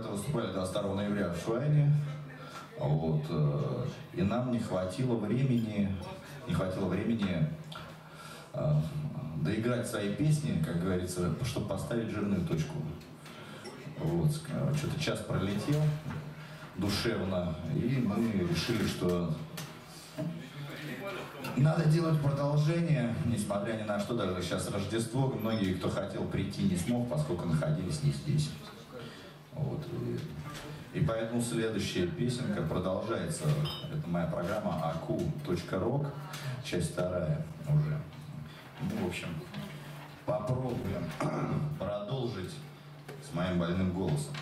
ребята выступали 22 ноября в Schwein. Вот, и нам не хватило времени доиграть свои песни, как говорится, чтобы поставить жирную точку. Вот, что-то час пролетел душевно, и мы решили, что надо делать продолжение, несмотря ни на что, даже сейчас Рождество. Многие, кто хотел прийти, не смог, поскольку находились не здесь. Вот, и поэтому следующая песенка продолжается. Это моя программа АКУ.РОК, часть 2 уже. Ну, в общем, попробуем продолжить с моим больным голосом.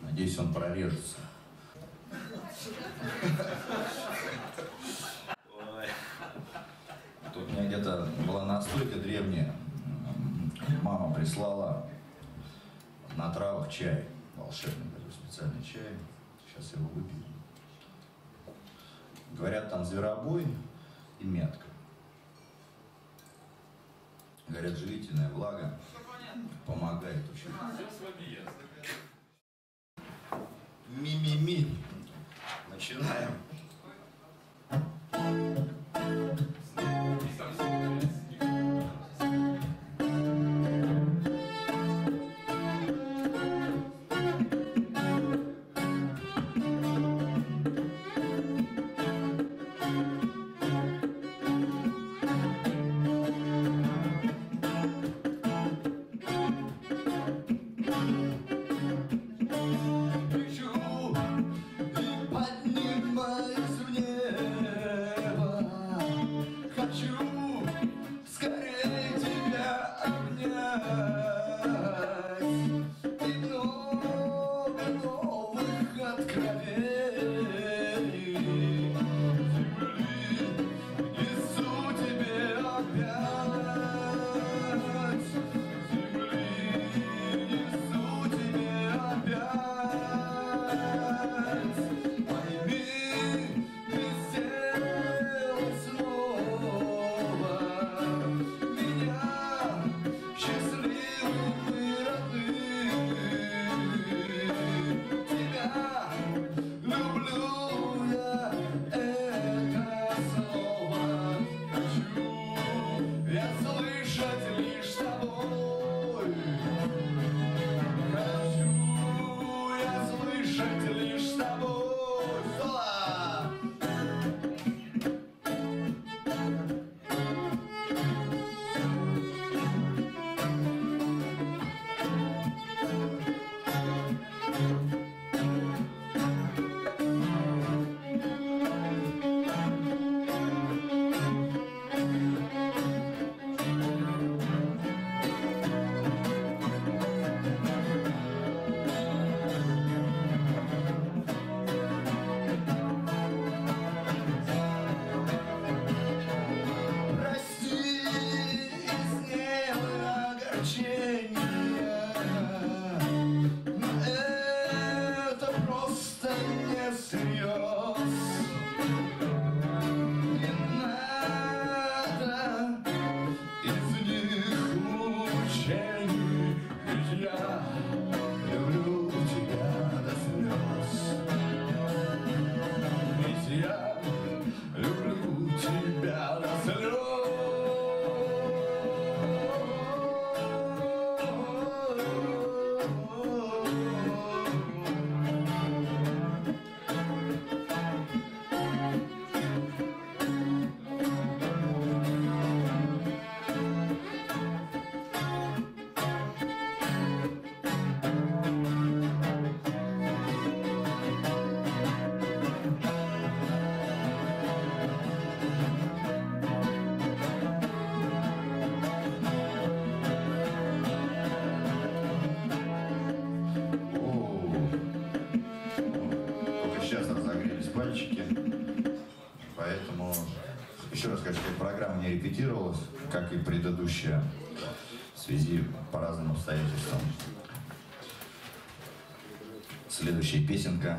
Надеюсь, он прорежется. Тут у меня где-то была настойка древняя. Мама прислала на травах чай. Волшебный такой специальный чай. Сейчас я его выпью. Говорят, там зверобой и метка. Говорят, живительная влага помогает очень. Ми-ми-ми. Начинаем. Поэтому, еще раз хочу сказать, программа не репетировалась, как и предыдущая, в связи по разным обстоятельствам. Следующая песенка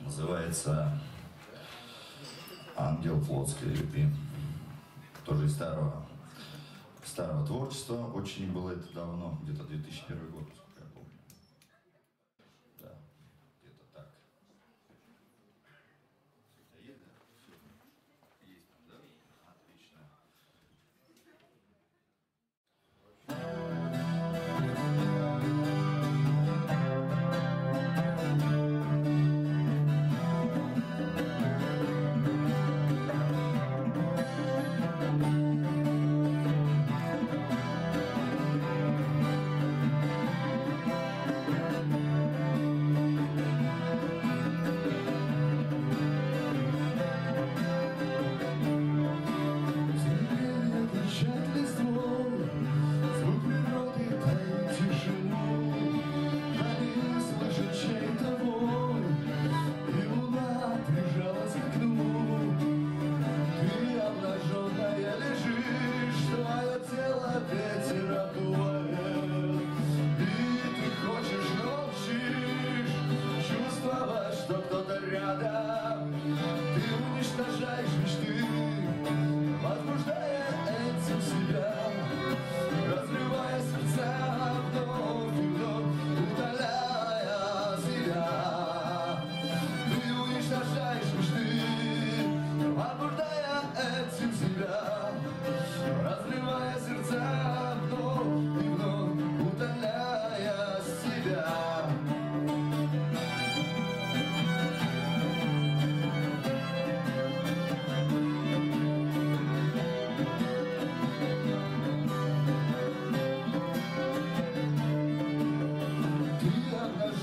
называется «Ангел плотской любви». Тоже из старого творчества. Очень было это давно, где-то 2001 год, насколько я помню.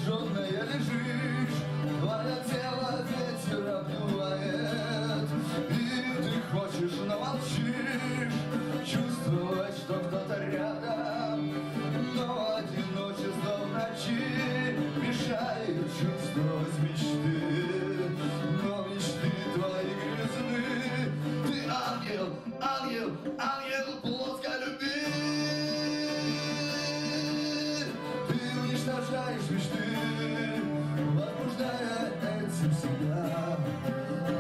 обнаженная лежишь, твое тело ветер обдувает, и ты хочешь, но молчишь, чувствовать, что кто-то рядом, но одиночество в ночи мешает чувствовать мечты, но мечты твои грязны, ты ангел, ангел, ангел плосколюбивый. Уничтожаешь мечты, возбуждая этим себя,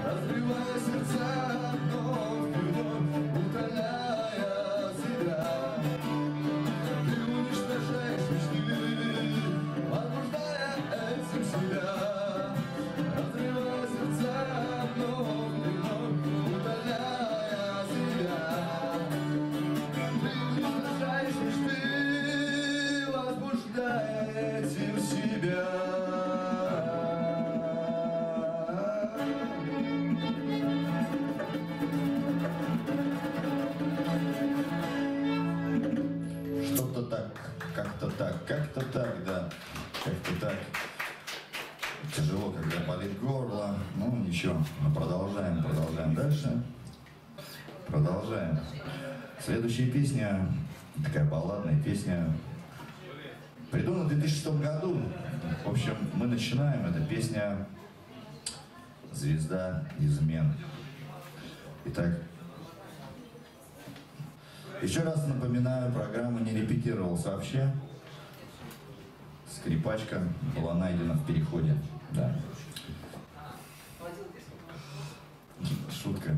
разбивая сердца, но вновь удаляя себя. Ты уничтожаешь мечты, возбуждая этим себя, разбивая сердца, но вновь удаляя себя. Ты уничтожаешь мечты, возбуждая этим себя. Что-то так, как-то так, как-то так, да, как-то так. Тяжело, когда болит горло, ну ничего, мы продолжаем, продолжаем дальше, продолжаем. Следующая песня, такая балладная песня, придумано в 2006 году. В общем, мы начинаем. Это песня «Звезда измен». Итак, еще раз напоминаю, программа не репетировалась вообще. Скрипачка была найдена в переходе. Да. Шутка.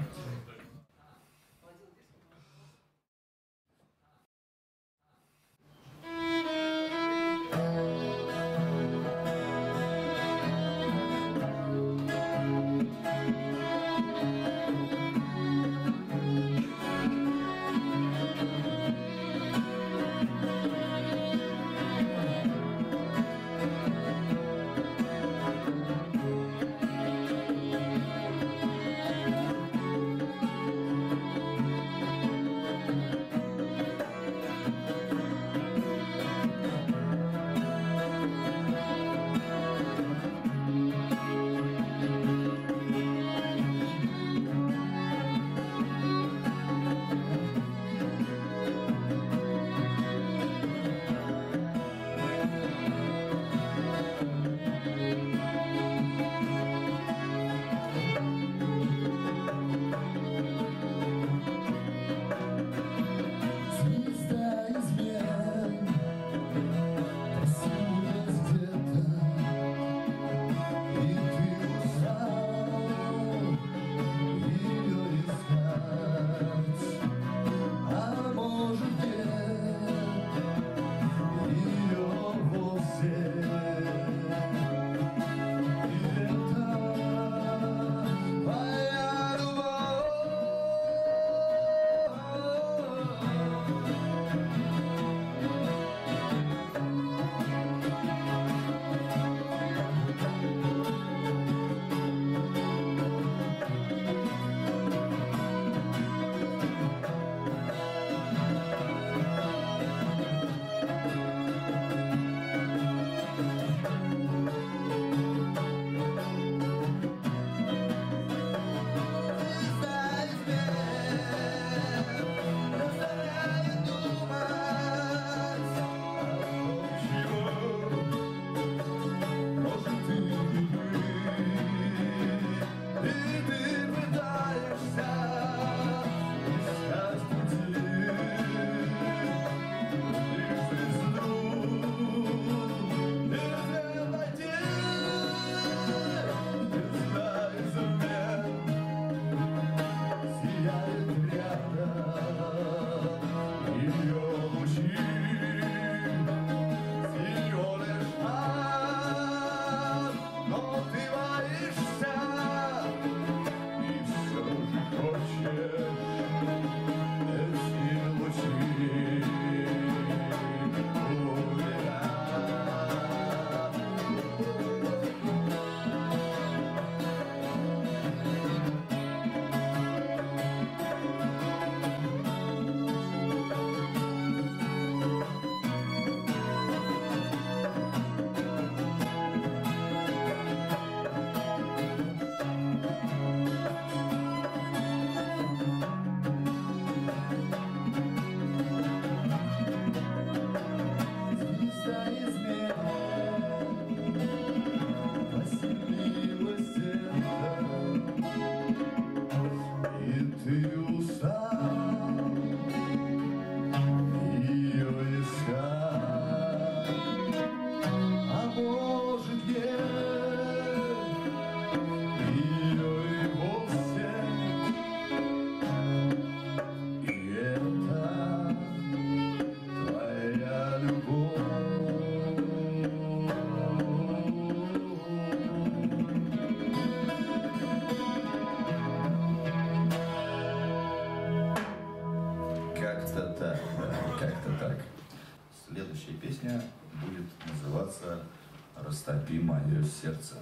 растопи мое сердце.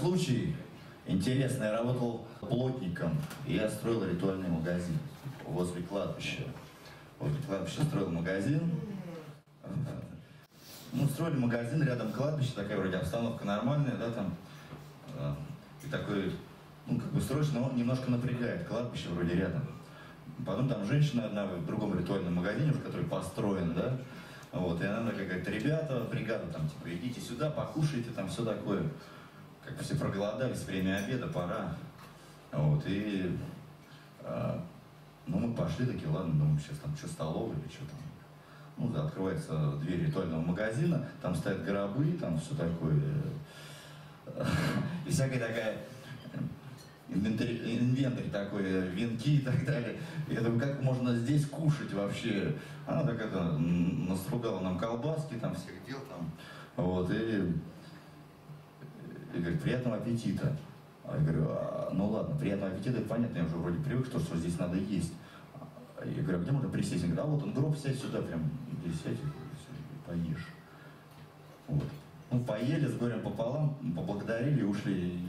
Случай интересный. Я работал плотником, и я строил ритуальный магазин возле кладбища. Возле кладбища строил магазин. Ну, строили магазин рядом кладбище, такая вроде обстановка нормальная, да, там. И такой, ну, как бы строишь, но он немножко напрягает, кладбище вроде рядом. Потом там женщина одна в другом ритуальном магазине, уже который построен, да. Вот, и она говорит: ребята, бригада там, типа, идите сюда, покушайте, там все такое. Как все проголодались, время обеда, пора. Вот, и ну, мы пошли такие, ладно, думаю, сейчас там что, столовая или что там. Ну, да, открывается дверь ритуального магазина, там стоят гробы, там все такое. и всякая такая инвентарь такой, венки и так далее. Я думаю, как можно здесь кушать вообще? Она так это настругала нам колбаски, там всех дел там, вот, и говорит, приятного аппетита. Я говорю, ну ладно, приятного аппетита, понятно, я уже вроде привык, что здесь надо есть. Я говорю, а где можно присесть? Он говорит, а вот он гроб, сядь сюда прям, иди сядь, поешь. Вот. Ну, поели с горем пополам, поблагодарили, ушли.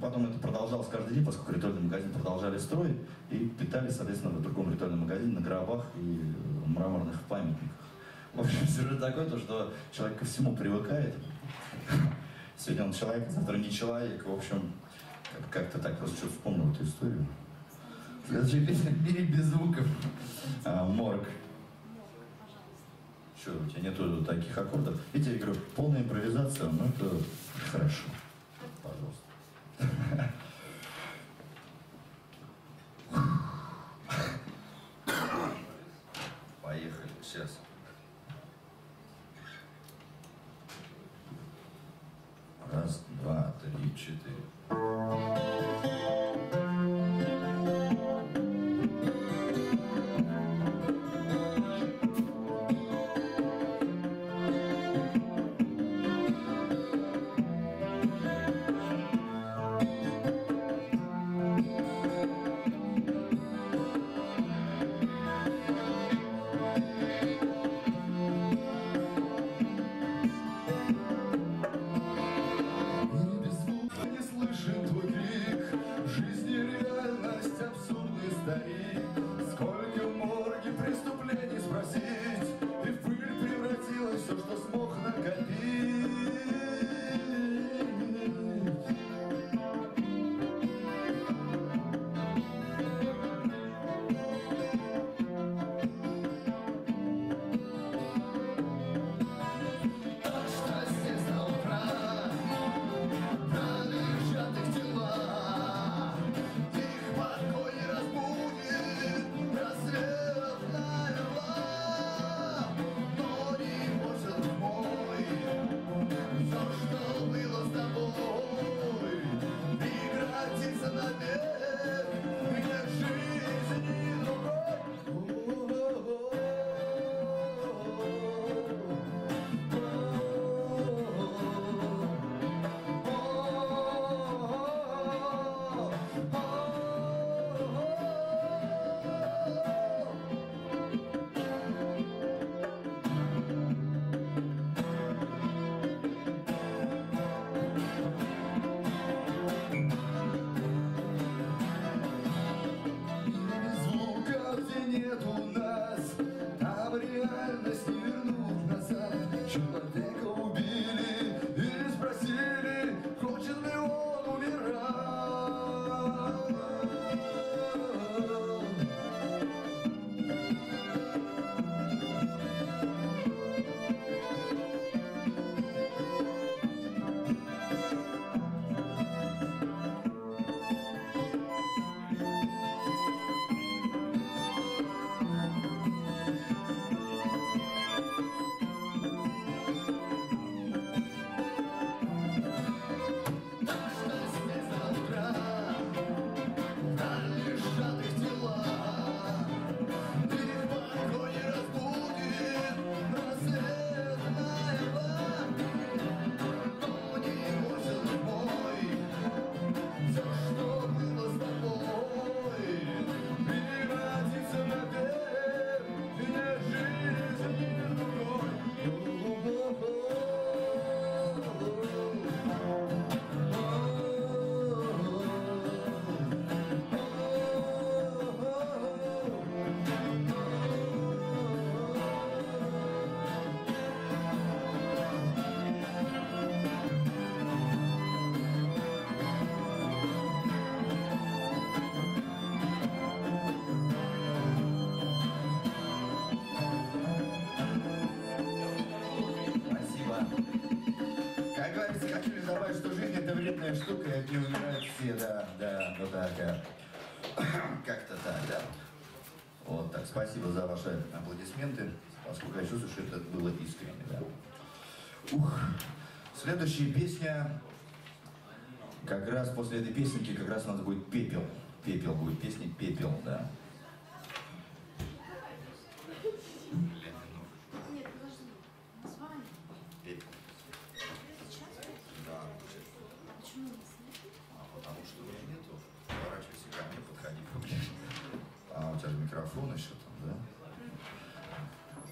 Потом это продолжалось каждый день, поскольку ритуальный магазин продолжали строить, и питались, соответственно, в другом ритуальном магазине, на гробах и мраморных памятниках. В общем, сюжет такой, то, что человек ко всему привыкает. Сегодня он человек, завтра не человек. В общем, как-то так просто что-то вспомнил эту историю. Следующая песня в мире без звуков. Морг. Что, у тебя нету таких аккордов? Видите, я говорю, полная импровизация, но это хорошо. Пожалуйста. Поехали, сейчас. Раз, два, три, четыре. Как раз после этой песенки как раз у нас будет пепел. Пепел будет, песня «Пепел», да. Нет, подожди, название. Пепел. Да. Почему не слышно? Потому что у меня нету. Поворачивайся ко мне, подходи поближе. А у тебя же микрофон еще там, да?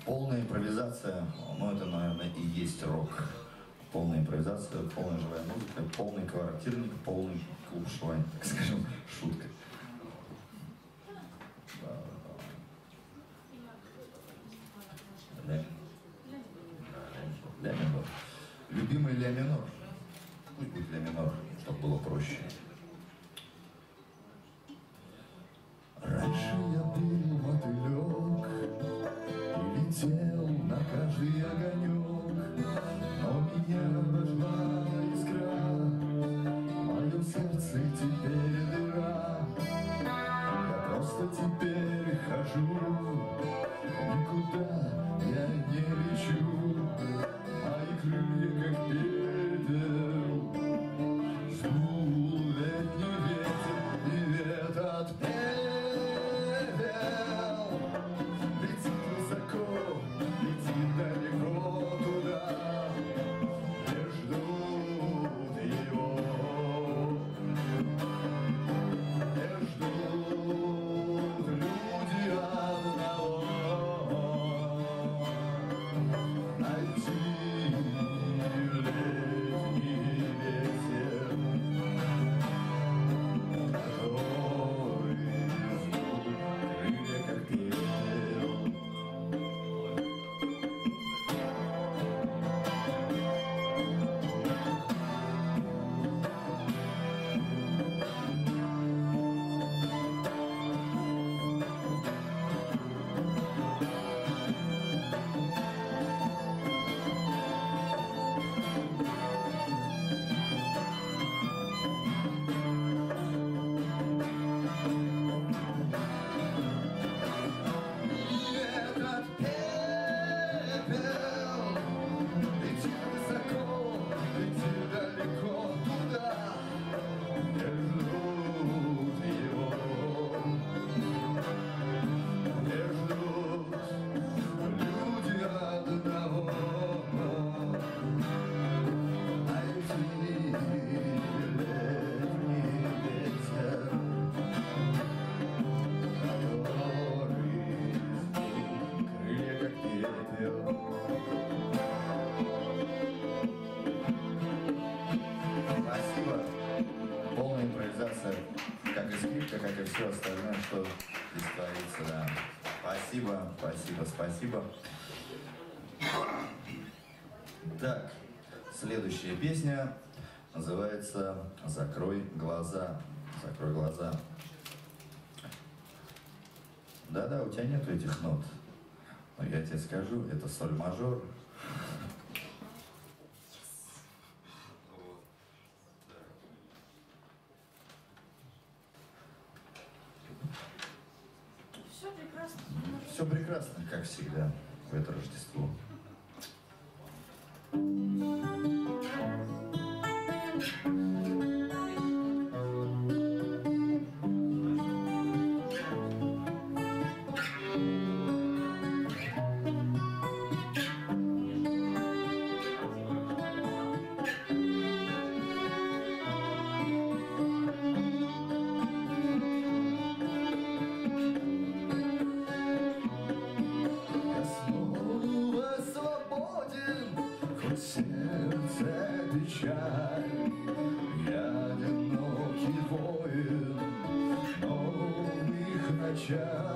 Полная импровизация, ну это, наверное, и есть рок. Полная импровизация, полная живая музыка, полный квартирник, полный клуб Schwein, так скажем, шутка. Ля. Ля минор. Любимый ля минор. Пусть будет ля минор, чтобы было проще. Раньше я был мотылёк и летел на каждый огонёк. Но меня обожгла искра, в моем сердце теперь дыра. Я просто теперь хожу, никуда я не лечу. Мои крылья как пепел, сдул летний ветер, и ветер отпел. Летит высоко, летит далеко туда. Спасибо. Так, следующая песня называется «Закрой глаза». Закрой глаза. Да-да, у тебя нету этих нот. Но я тебе скажу, это соль мажор. Все прекрасно, как всегда, в это Рождество. Yeah.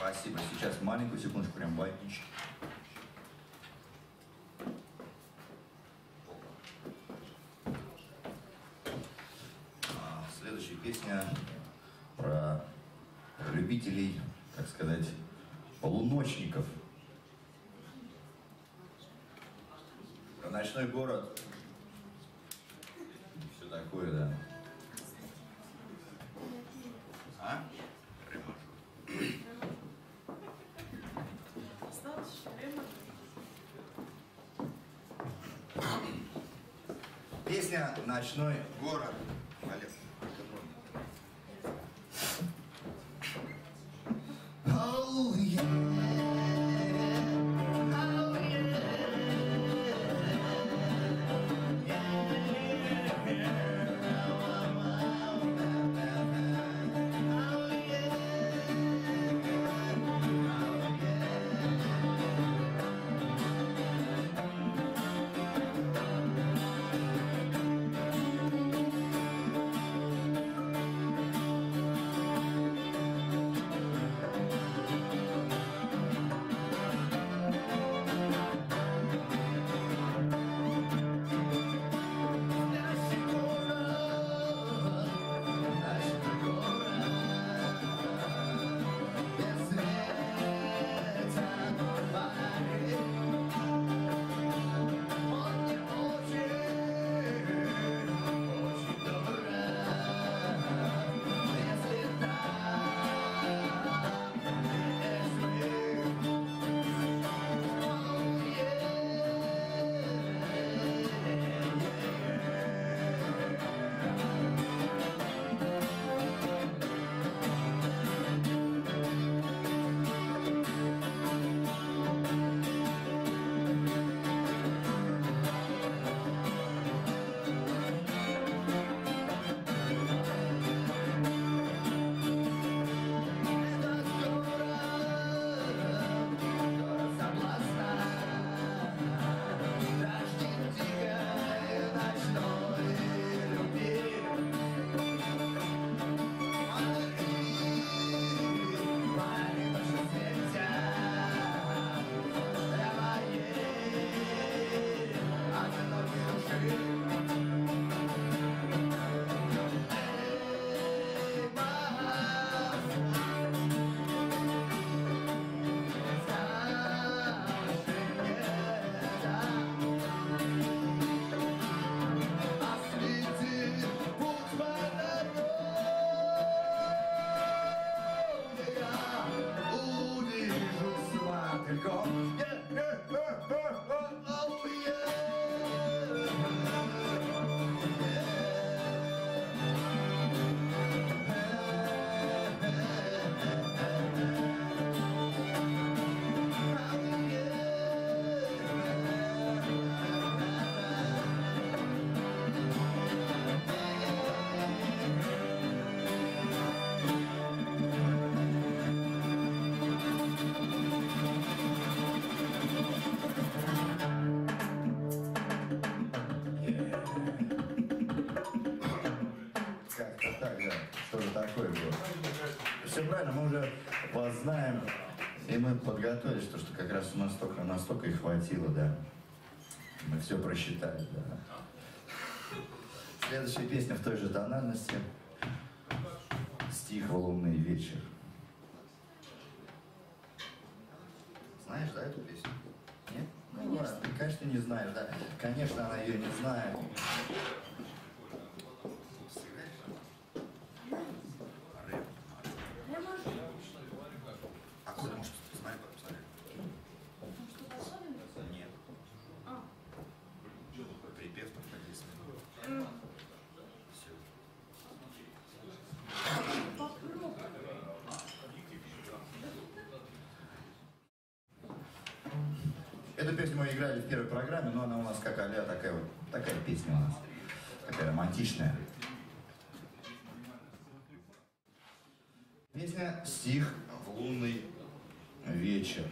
Спасибо. Сейчас маленькую секундочку, прям водички. Следующая песня про любителей, так сказать, полуночников. Про ночной город. Все такое, да. А? Песня «Ночной город». Oh, yeah. Настолько и хватило, да. Мы все просчитали, да. Следующая песня в той же тональности. Стих «Лунный вечер». Знаешь, да, эту песню? Нет? Ну ладно, ты, конечно, не знаешь, да. Конечно, она ее не знает. Эту песню мы играли в первой программе, но она у нас как а-ля такая вот, такая песня у нас, такая романтичная. Песня «Стих в лунный вечер».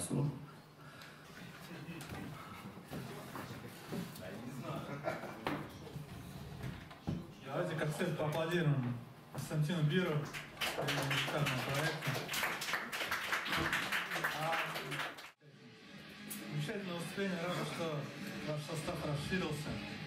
отцу. Давайте концерт поаплодируем Константину Биру, музыкальному проекту. Замечательное выступление, рад, что ваш состав расширился.